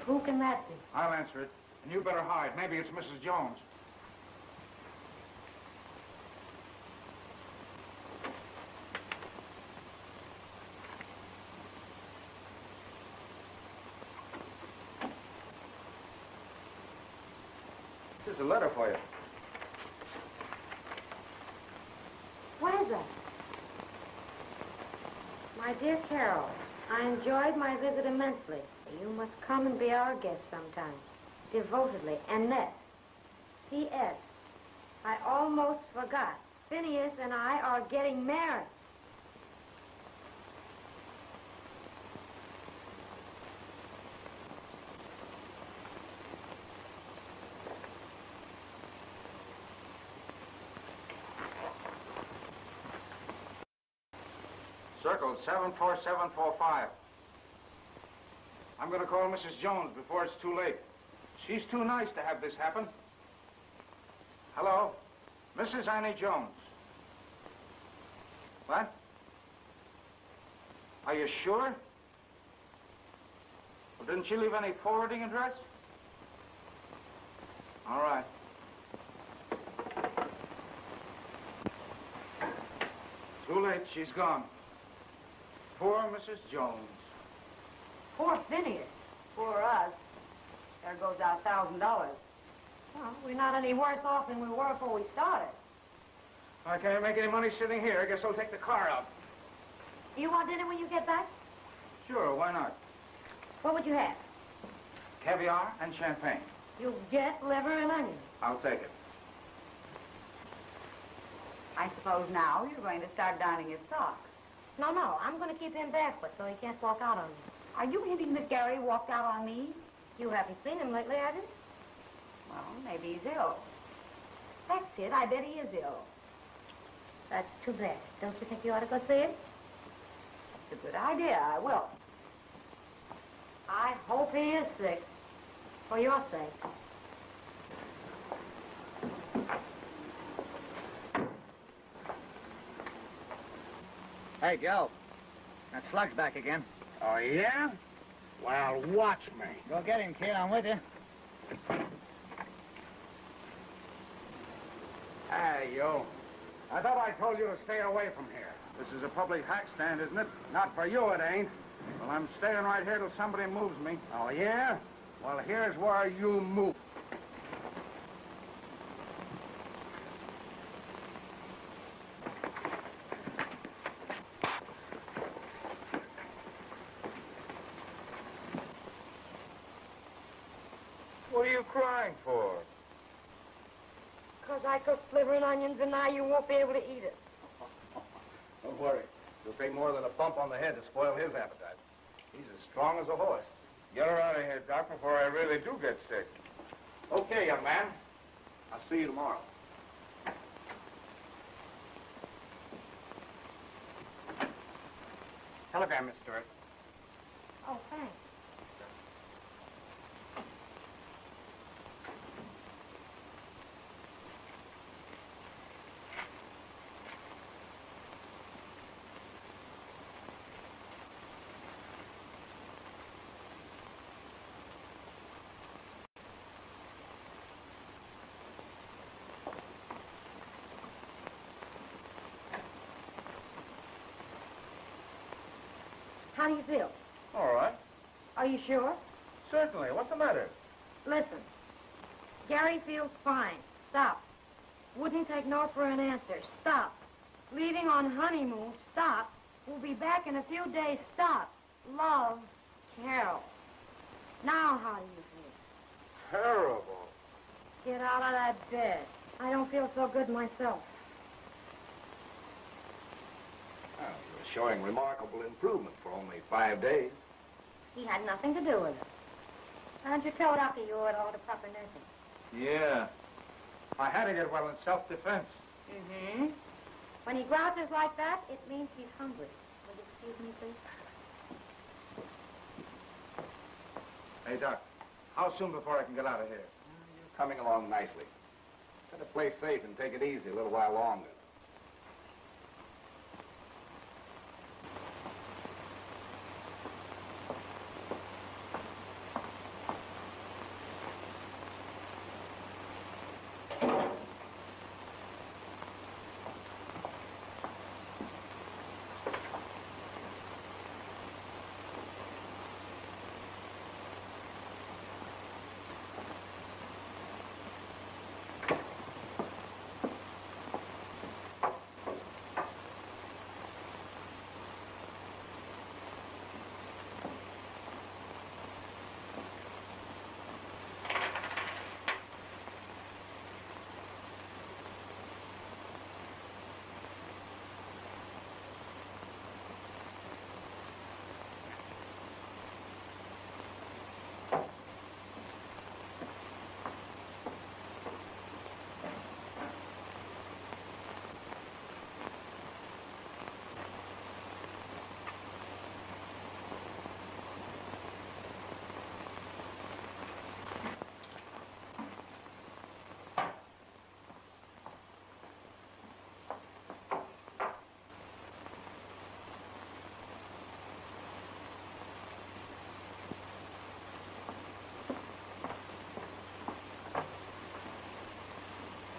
Who can that be? I'll answer it. And you better hide. Maybe it's Missus Jones. Here's a letter for you. What is that? My dear Carol, I enjoyed my visit immensely. You must come and be our guest sometime. Devotedly, Annette. P S I almost forgot. Phineas and I are getting married. Circle seven four seven four five. I'm going to call Missus Jones before it's too late. She's too nice to have this happen. Hello? Missus Annie Jones. What? Are you sure? Well, didn't she leave any forwarding address? All right. Too late. She's gone. Poor Missus Jones. Poor Phineas. Poor us. There goes our thousand dollars. Well, we're not any worse off than we were before we started. I can't make any money sitting here. I guess I'll take the car out. Do you want dinner when you get back? Sure, why not? What would you have? Caviar and champagne. You'll get liver and onion. I'll take it. I suppose now you're going to start donning his socks. No, no, I'm going to keep him barefoot so he can't walk out on me. Are you hinting that Gary walked out on me? You haven't seen him lately, have you? Well, maybe he's ill. That's it. I bet he is ill. That's too bad. Don't you think you ought to go see him? That's a good idea. I will. I hope he is sick. For your sake. Hey, Joe. That slug's back again. Oh, yeah? Well, watch me. Go get him, kid. I'm with you. Hey, yo. I thought I told you to stay away from here. This is a public hack stand, isn't it? Not for you, it ain't. Well, I'm staying right here till somebody moves me. Oh, yeah? Well, here's where you move. For? Because I cook liver and onions and now you won't be able to eat it. Don't worry. It'll take more than a bump on the head to spoil his appetite. He's as strong as a horse. Get her out of here, Doc, before I really do get sick. Okay, young man. I'll see you tomorrow. Telegram, Miss Stewart. Oh, thanks. How do you feel? All right. Are you sure? Certainly. What's the matter? Listen. Gary feels fine. Stop. Wouldn't take no for an answer. Stop. Leaving on honeymoon. Stop. We'll be back in a few days. Stop. Love, Carol. Now how do you feel? Terrible. Get out of that bed. I don't feel so good myself. Showing remarkable improvement for only five days. He had nothing to do with it. Why don't you tell Doctor you ought to order proper nursing? Yeah. I had to get well in self-defense. Mm-hmm. When he grouses like that, it means he's hungry. Will you excuse me, please? Hey, Doc, how soon before I can get out of here? You're coming along nicely. Better play safe and take it easy a little while longer.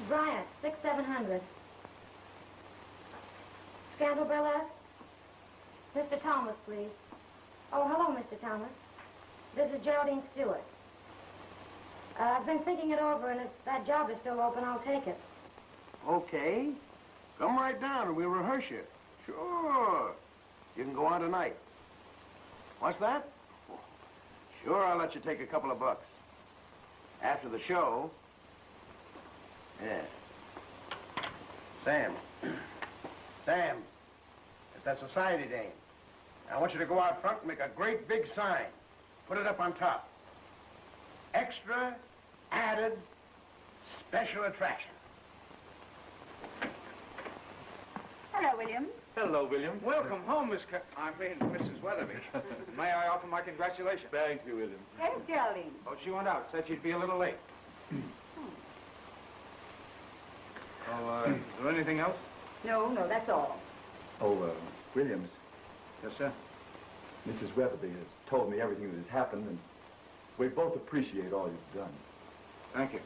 Bryant, six seven hundred. Scandal Burlesque? Mister Thomas, please. Oh, hello, Mister Thomas. This is Geraldine Stewart. Uh, I've been thinking it over, and if that job is still open, I'll take it. Okay. Come right down, and we'll rehearse you. Sure. You can go on tonight. What's that? Sure, I'll let you take a couple of bucks. After the show... Yeah. Sam, Sam, it's that society dame. I want you to go out front and make a great big sign. Put it up on top. Extra added special attraction. Hello, Williams. Hello, Williams. Welcome home, Miss Ca I mean, Missus Weatherby. May I offer my congratulations? Thank you, Williams. Where's Geraldine? Oh, she went out. Said she'd be a little late. Oh, uh, is there anything else? No, no, that's all. Oh, uh, Williams. Yes, sir? Missus Weatherby has told me everything that has happened, and we both appreciate all you've done. Thank you.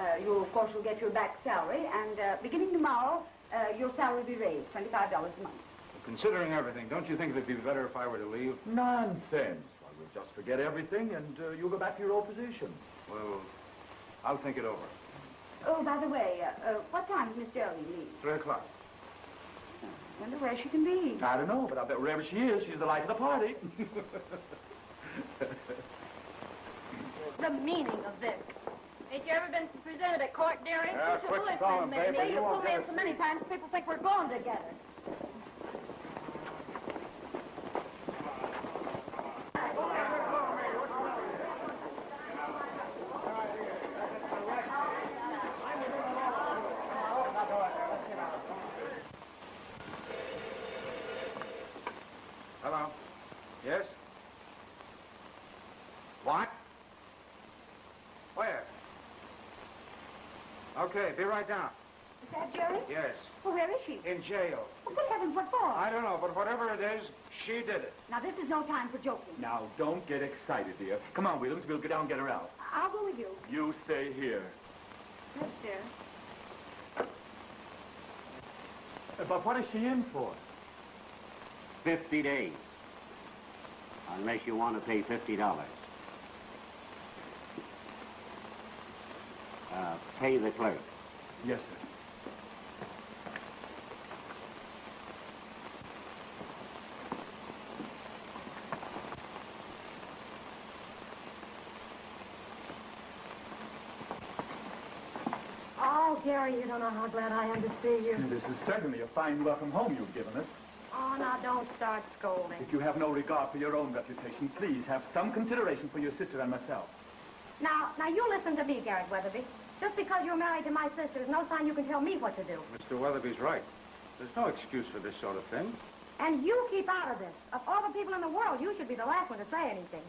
Uh, you, of course, will get your back salary, and uh, beginning tomorrow, uh, your salary will be raised, twenty-five dollars a month. Well, considering everything, don't you think it would be better if I were to leave? Nonsense. Well, we'll just forget everything, and uh, you'll go back to your old position. Well, I'll think it over. Oh, by the way, uh, uh, what time does Miss Geraldine leave? Three o'clock. I wonder where she can be. I don't know, but I bet wherever she is, she's the life of the party. The meaning of this. Ain't you ever been presented at court, dearie? Yeah, it's quick solemn, baby. Maybe you pull me in so many times, people think we're going together. Hello? Yes? What? Where? Okay, be right down. Is that Jerry? Yes. Well, where is she? In jail. Well, good heavens, what for? I don't know, but whatever it is, she did it. Now, this is no time for joking. Now, don't get excited, dear. Come on, Williams, we'll go down and get her out. I'll go with you. You stay here. Yes, sir. But what is she in for? Fifty days. Unless you want to pay fifty dollars. Uh, pay the clerk. Yes, sir. Oh, Gary, you don't know how glad I am to see you. This is certainly a fine welcome home you've given us. Oh, now, don't start scolding. If you have no regard for your own reputation, please have some consideration for your sister and myself. Now, now, you listen to me, Garrett Weatherby. Just because you're married to my sister is no sign you can tell me what to do. Mister Weatherby's right. There's no excuse for this sort of thing. And you keep out of this. Of all the people in the world, you should be the last one to say anything.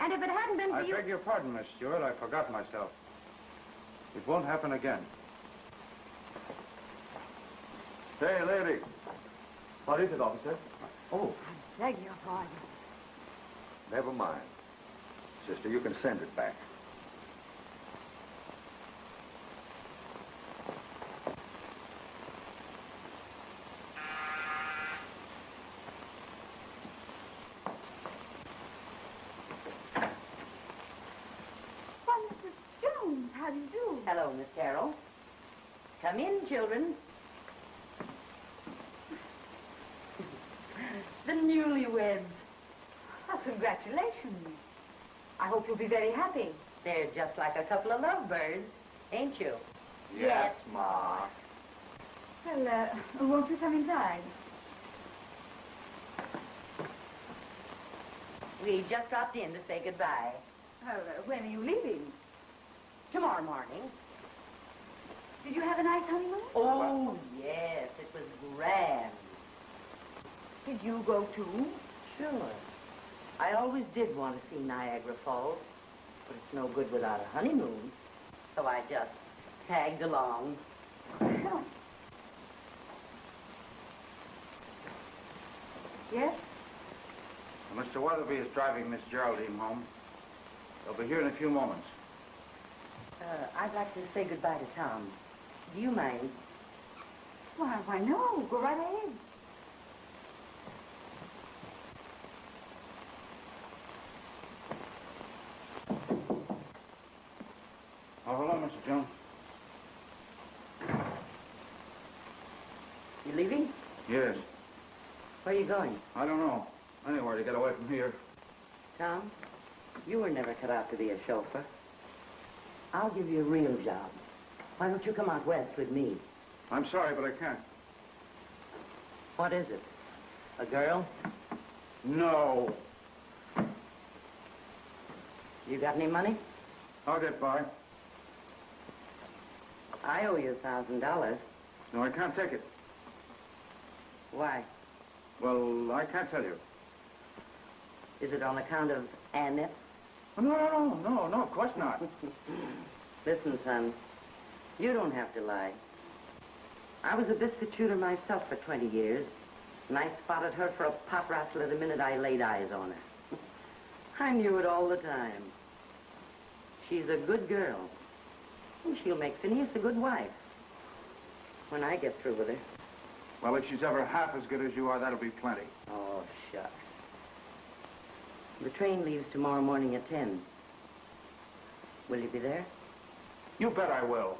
And if it hadn't been for you... I beg your pardon, Miss Stewart. I forgot myself. It won't happen again. Hey, lady. What is it, officer? Oh. I beg your pardon. Never mind. Sister, you can send it back. Why, Missus Jones, how do you do? Hello, Miss Carol. Come in, children. The newlyweds. Oh, congratulations. I hope you'll be very happy. They're just like a couple of lovebirds, ain't you? Yes, yes. Ma. Well, uh, won't you come inside? We just dropped in to say goodbye. Oh, uh, when are you leaving? Tomorrow morning. Did you have a nice honeymoon? Oh, yes, it was grand. Did you go too? Sure. I always did want to see Niagara Falls, but it's no good without a honeymoon. So I just tagged along. Oh. Yes? Well, Mister Weatherby is driving Miss Geraldine home. They'll be here in a few moments. Uh, I'd like to say goodbye to Tom. Do you mind? Why, why, no. Go right ahead. Oh, hello, Mister Jones. You leaving? Yes. Where are you going? I don't know. Anywhere to get away from here. Tom, you were never cut out to be a chauffeur. I'll give you a real job. Why don't you come out west with me? I'm sorry, but I can't. What is it? A girl? No. You got any money? I'll get by. I owe you a thousand dollars. No, I can't take it. Why? Well, I can't tell you. Is it on account of Annette? Oh, no, no, no, no, no, of course not. Listen, son, you don't have to lie. I was a biscuit shooter myself for twenty years, and I spotted her for a pot rustler the minute I laid eyes on her. I knew it all the time. She's a good girl. And she'll make Phineas a good wife when I get through with her. Well, if she's ever half as good as you are, that'll be plenty. Oh, shucks. The train leaves tomorrow morning at ten. Will you be there? You bet I will.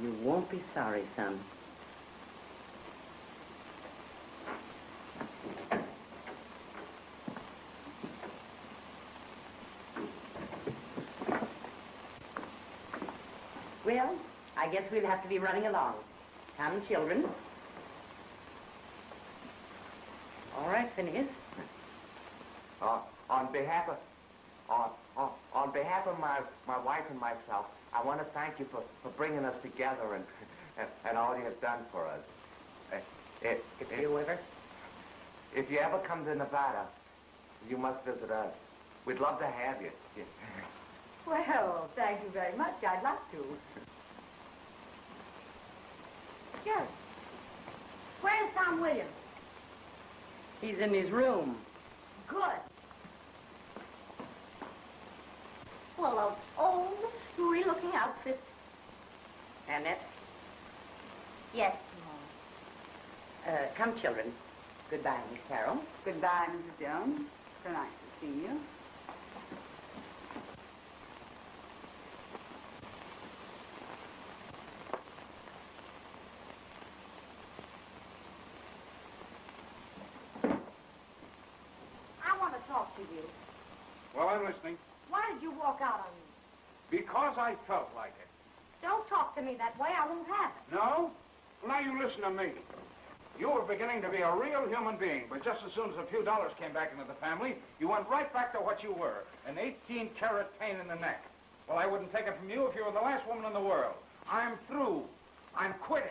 You won't be sorry, son. Well, I guess we'll have to be running along. Come, children. All right, Phineas. Uh, on behalf of, on, on, on behalf of my, my wife and myself, I want to thank you for, for bringing us together and, and, and all you have done for us. Uh, it, if it, you ever? If you ever come to Nevada, you must visit us. We'd love to have you. Well, thank you very much. I'd love to. Yes. Where's Tom Williams? He's in his room. Good. Well, of all the screwy-looking outfits. Annette? Yes, Mom. Uh, come, children. Goodbye, Miss Carol. Goodbye, Missus Jones. So nice to see you. Because I felt like it. Don't talk to me that way. I won't have it. No? Now you listen to me. You were beginning to be a real human being, but just as soon as a few dollars came back into the family, you went right back to what you were, an eighteen-carat pain in the neck. Well, I wouldn't take it from you if you were the last woman in the world. I'm through. I'm quitting.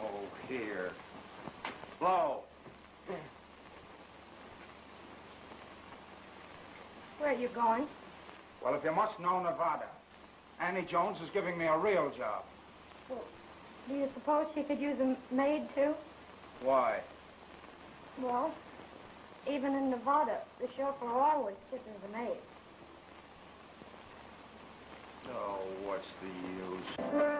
Oh, here. Blow. Where are you going? Well, if you must know, Nevada. Annie Jones is giving me a real job. Well, do you suppose she could use a maid, too? Why? Well, even in Nevada, the chauffeur always sits as a maid. Oh, what's the use?